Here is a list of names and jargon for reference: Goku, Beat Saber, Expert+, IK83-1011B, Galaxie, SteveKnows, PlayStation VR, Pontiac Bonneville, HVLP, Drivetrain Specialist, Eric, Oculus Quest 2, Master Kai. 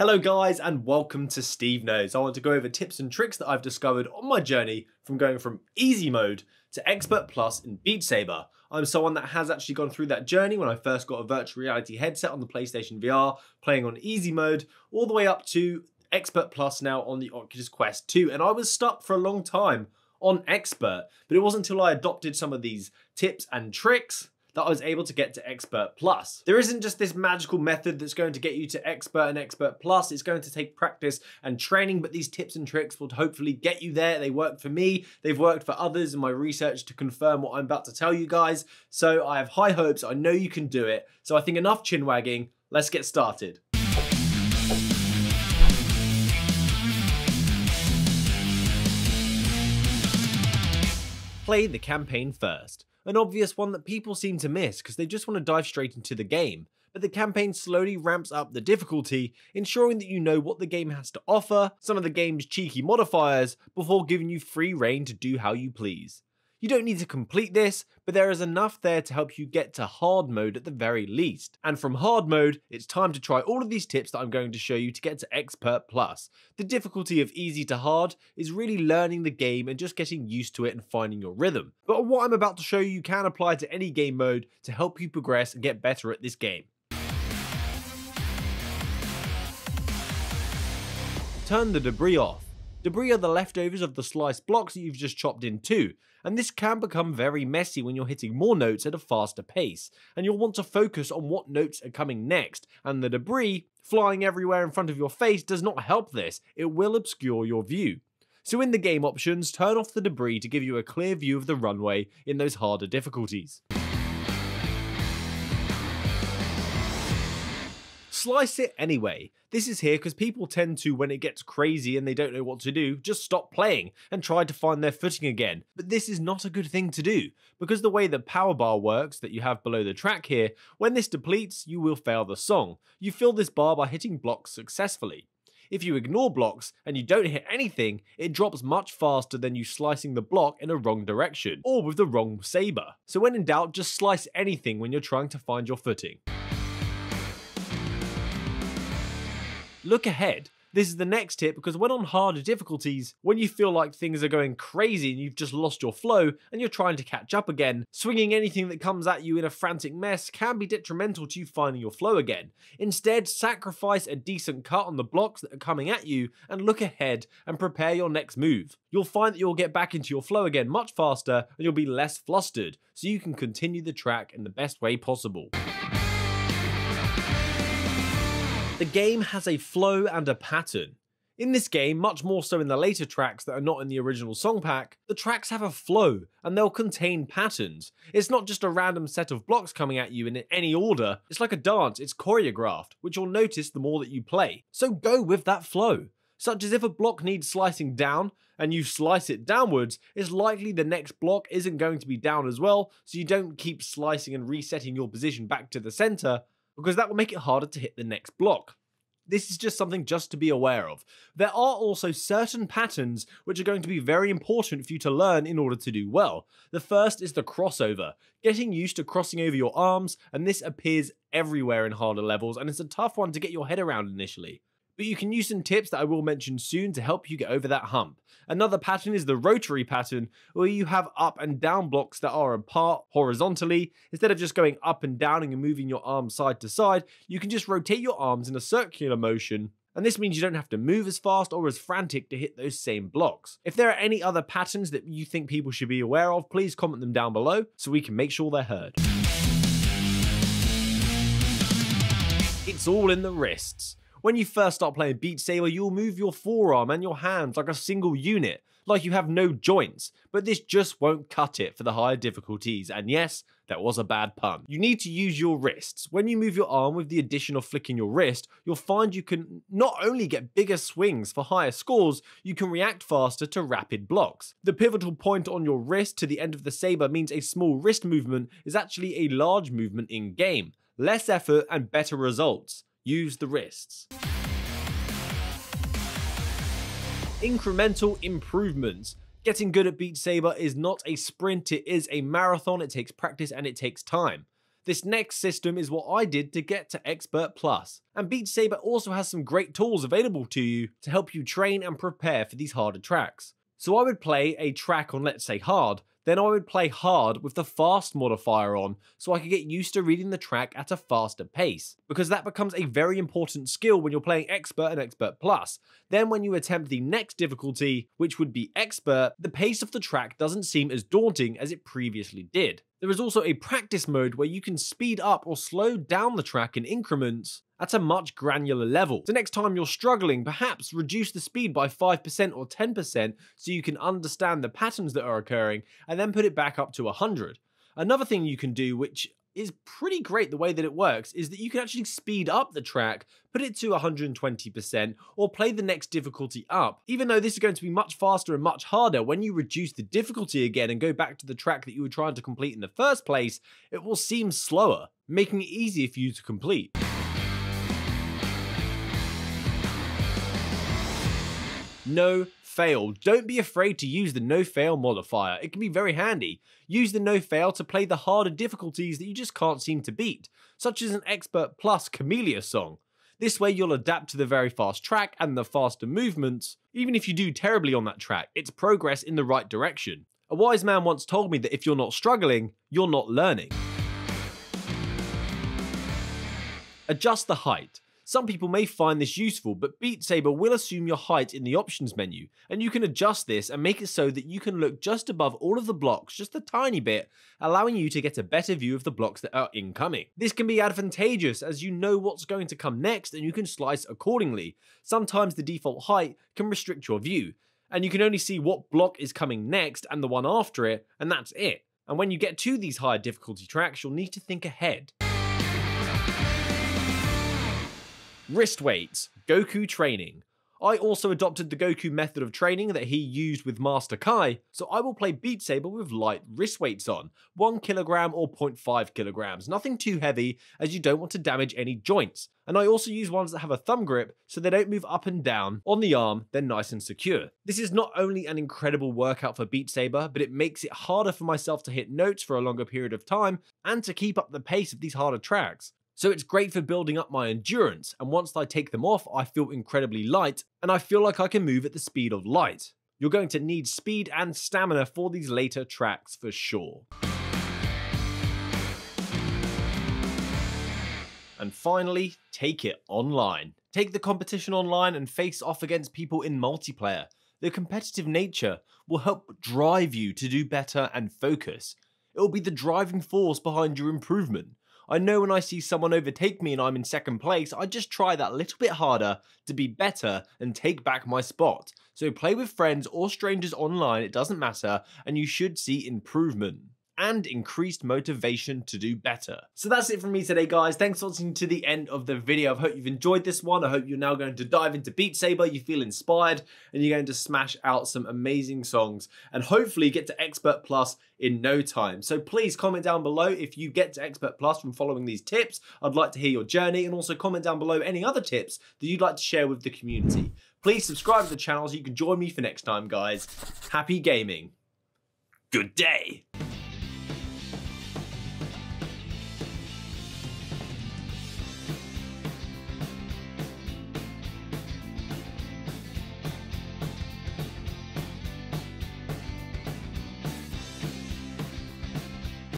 Hello guys and welcome to Steve Knows. I want to go over tips and tricks that I've discovered on my journey from going from easy mode to expert plus in Beat Saber. I'm someone that has actually gone through that journey when I first got a virtual reality headset on the PlayStation VR, playing on easy mode, all the way up to expert plus now on the Oculus Quest 2. And I was stuck for a long time on expert, but it wasn't until I adopted some of these tips and tricks that I was able to get to Expert Plus. There isn't just this magical method that's going to get you to Expert and Expert Plus. It's going to take practice and training, but these tips and tricks will hopefully get you there. They work for me, they've worked for others in my research to confirm what I'm about to tell you guys. So I have high hopes, I know you can do it. So I think enough chin wagging, let's get started. Play the campaign first. An obvious one that people seem to miss because they just want to dive straight into the game. But the campaign slowly ramps up the difficulty, ensuring that you know what the game has to offer, some of the game's cheeky modifiers, before giving you free rein to do how you please. You don't need to complete this, but there is enough there to help you get to hard mode at the very least. And from hard mode, it's time to try all of these tips that I'm going to show you to get to Expert Plus. The difficulty of easy to hard is really learning the game and just getting used to it and finding your rhythm. But what I'm about to show you can apply to any game mode to help you progress and get better at this game. Turn the debris off. Debris are the leftovers of the sliced blocks that you've just chopped in two, and this can become very messy when you're hitting more notes at a faster pace, and you'll want to focus on what notes are coming next, and the debris flying everywhere in front of your face does not help this, it will obscure your view. So in the game options, turn off the debris to give you a clear view of the runway in those harder difficulties. Slice it anyway. This is here because people tend to, when it gets crazy and they don't know what to do, just stop playing and try to find their footing again. But this is not a good thing to do, because the way the power bar works that you have below the track here, when this depletes, you will fail the song. You fill this bar by hitting blocks successfully. If you ignore blocks and you don't hit anything, it drops much faster than you slicing the block in a wrong direction, or with the wrong saber. So when in doubt, just slice anything when you're trying to find your footing. Look ahead. This is the next tip because when on harder difficulties, when you feel like things are going crazy and you've just lost your flow and you're trying to catch up again, swinging anything that comes at you in a frantic mess can be detrimental to you finding your flow again. Instead, sacrifice a decent cut on the blocks that are coming at you and look ahead and prepare your next move. You'll find that you'll get back into your flow again much faster and you'll be less flustered, so you can continue the track in the best way possible. The game has a flow and a pattern. In this game, much more so in the later tracks that are not in the original song pack, the tracks have a flow and they'll contain patterns. It's not just a random set of blocks coming at you in any order, it's like a dance, it's choreographed, which you'll notice the more that you play. So go with that flow. Such as if a block needs slicing down and you slice it downwards, it's likely the next block isn't going to be down as well, so you don't keep slicing and resetting your position back to the center, because that will make it harder to hit the next block. This is just something just to be aware of. There are also certain patterns which are going to be very important for you to learn in order to do well. The first is the crossover, getting used to crossing over your arms, and this appears everywhere in harder levels and it's a tough one to get your head around initially. But you can use some tips that I will mention soon to help you get over that hump. Another pattern is the rotary pattern, where you have up and down blocks that are apart horizontally. Instead of just going up and down and moving your arms side to side, you can just rotate your arms in a circular motion, and this means you don't have to move as fast or as frantic to hit those same blocks. If there are any other patterns that you think people should be aware of, please comment them down below so we can make sure they're heard. It's all in the wrists. When you first start playing Beat Saber, you'll move your forearm and your hands like a single unit, like you have no joints, but this just won't cut it for the higher difficulties, and yes, that was a bad pun. You need to use your wrists. When you move your arm with the addition of flicking your wrist, you'll find you can not only get bigger swings for higher scores, you can react faster to rapid blocks. The pivotal point on your wrist to the end of the saber means a small wrist movement is actually a large movement in game. Less effort and better results. Use the wrists. Incremental improvements. Getting good at Beat Saber is not a sprint, it is a marathon, it takes practice and it takes time. This next system is what I did to get to Expert Plus, and Beat Saber also has some great tools available to you to help you train and prepare for these harder tracks. So I would play a track on, let's say, hard, then I would play hard with the fast modifier on so I could get used to reading the track at a faster pace, because that becomes a very important skill when you're playing Expert and Expert Plus. Then when you attempt the next difficulty, which would be Expert, the pace of the track doesn't seem as daunting as it previously did. There is also a practice mode where you can speed up or slow down the track in increments at a much granular level. So next time you're struggling, perhaps reduce the speed by 5% or 10% so you can understand the patterns that are occurring, and then put it back up to 100. Another thing you can do, which is pretty great the way that it works, is that you can actually speed up the track, put it to 120% or play the next difficulty up. Even though this is going to be much faster and much harder, when you reduce the difficulty again and go back to the track that you were trying to complete in the first place, it will seem slower, making it easier for you to complete. No fail. Don't be afraid to use the no fail modifier. It can be very handy. Use the no fail to play the harder difficulties that you just can't seem to beat, such as an Expert Plus Camellia song. This way you'll adapt to the very fast track and the faster movements, even if you do terribly on that track. It's progress in the right direction. A wise man once told me that if you're not struggling, you're not learning. Adjust the height. Some people may find this useful, but Beat Saber will assume your height in the options menu, and you can adjust this and make it so that you can look just above all of the blocks just a tiny bit, allowing you to get a better view of the blocks that are incoming. This can be advantageous as you know what's going to come next and you can slice accordingly. Sometimes the default height can restrict your view, and you can only see what block is coming next and the one after it, and that's it. And when you get to these higher difficulty tracks, you'll need to think ahead. Wrist weights, Goku training. I also adopted the Goku method of training that he used with Master Kai, so I will play Beat Saber with light wrist weights on, 1 kilogram or 0.5 kilograms, nothing too heavy as you don't want to damage any joints. And I also use ones that have a thumb grip so they don't move up and down on the arm, they're nice and secure. This is not only an incredible workout for Beat Saber, but it makes it harder for myself to hit notes for a longer period of time and to keep up the pace of these harder tracks. So it's great for building up my endurance, and once I take them off, I feel incredibly light, and I feel like I can move at the speed of light. You're going to need speed and stamina for these later tracks for sure. And finally, take it online. Take the competition online and face off against people in multiplayer. The competitive nature will help drive you to do better and focus. It will be the driving force behind your improvement. I know when I see someone overtake me and I'm in second place, I just try that little bit harder to be better and take back my spot. So play with friends or strangers online, it doesn't matter, and you should see improvement and increased motivation to do better. So that's it from me today, guys. Thanks for watching to the end of the video. I hope you've enjoyed this one. I hope you're now going to dive into Beat Saber, you feel inspired, and you're going to smash out some amazing songs and hopefully get to Expert Plus in no time. So please comment down below if you get to Expert Plus from following these tips. I'd like to hear your journey, and also comment down below any other tips that you'd like to share with the community. Please subscribe to the channel so you can join me for next time, guys. Happy gaming. Good day.